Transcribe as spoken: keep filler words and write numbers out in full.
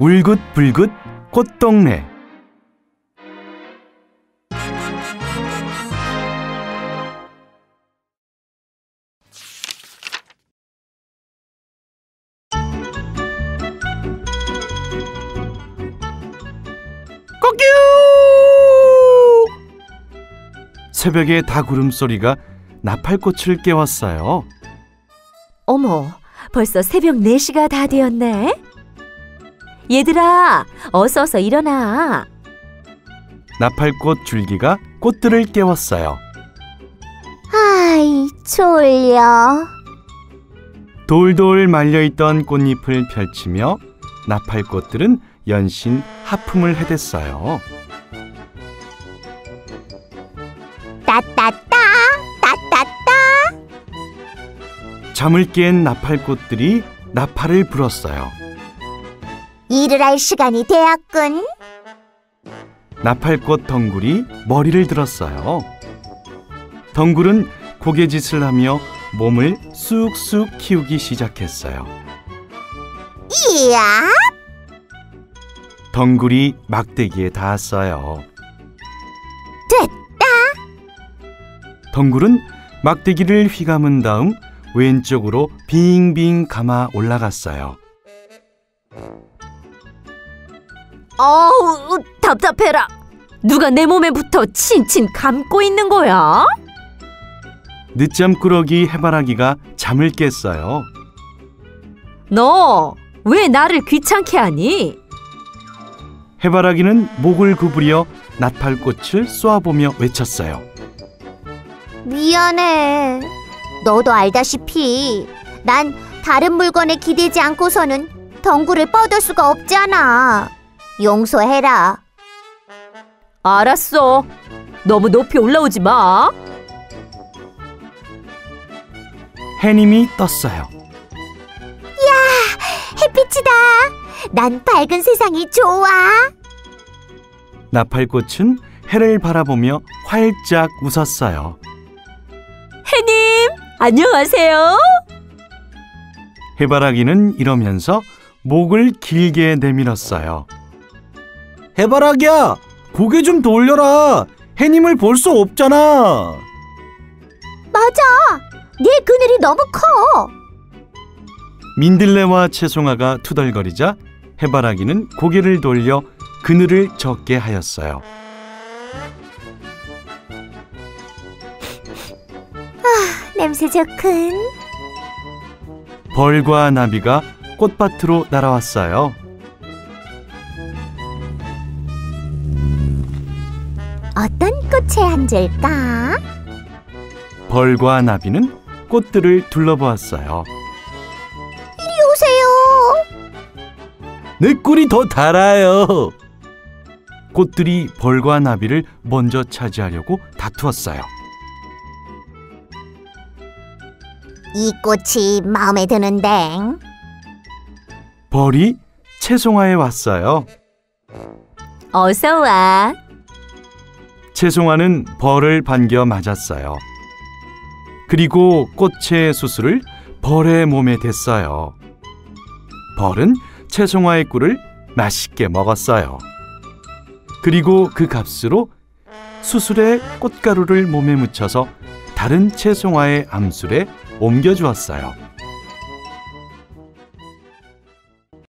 울긋불긋 꽃동네. 꼬끼우! 새벽에 닭울음 소리가 나팔꽃을 깨웠어요. 어머, 벌써 새벽 네 시가 다 되었네. 얘들아, 어서 어서 일어나. 나팔꽃 줄기가 꽃들을 깨웠어요. 아이, 졸려. 돌돌 말려있던 꽃잎을 펼치며 나팔꽃들은 연신 하품을 해댔어요. 따따따, 따따따. 잠을 깬 나팔꽃들이 나팔을 불었어요. 일을 할 시간이 되었군. 나팔꽃 덩굴이 머리를 들었어요. 덩굴은 고개짓을 하며 몸을 쑥쑥 키우기 시작했어요. 이야! 덩굴이 막대기에 닿았어요. 됐다! 덩굴은 막대기를 휘감은 다음 왼쪽으로 빙빙 감아 올라갔어요. 어우, 답답해라. 누가 내 몸에 붙어 친친 감고 있는 거야? 늦잠꾸러기 해바라기가 잠을 깼어요. 너 왜 나를 귀찮게 하니? 해바라기는 목을 구부려 나팔꽃을 쏘아보며 외쳤어요. 미안해. 너도 알다시피 난 다른 물건에 기대지 않고서는 덩굴을 뻗을 수가 없잖아. 용서해라. 알았어. 너무 높이 올라오지 마. 해님이 떴어요. 이야, 햇빛이다. 난 밝은 세상이 좋아. 나팔꽃은 해를 바라보며 활짝 웃었어요. 해님, 안녕하세요. 해바라기는 이러면서 목을 길게 내밀었어요. 해바라기야, 고개 좀 돌려라. 해님을 볼 수 없잖아. 맞아, 네 그늘이 너무 커. 민들레와 채송아가 투덜거리자 해바라기는 고개를 돌려 그늘을 적게 하였어요. 아, 냄새 좋군. 벌과 나비가 꽃밭으로 날아왔어요. 어떤 꽃에 앉을까? 벌과 나비는 꽃들을 둘러보았어요. 이리 오세요. 내 꿀이 더 달아요. 꽃들이 벌과 나비를 먼저 차지하려고 다투었어요. 이 꽃이 마음에 드는데. 벌이 채송아에 왔어요. 어서 와. 채송아는 벌을 반겨 맞았어요. 그리고 꽃의 수술을 벌의 몸에 댔어요. 벌은 채송아의 꿀을 맛있게 먹었어요. 그리고 그 값으로 수술에 꽃가루를 몸에 묻혀서 다른 채송아의 암술에 옮겨주었어요.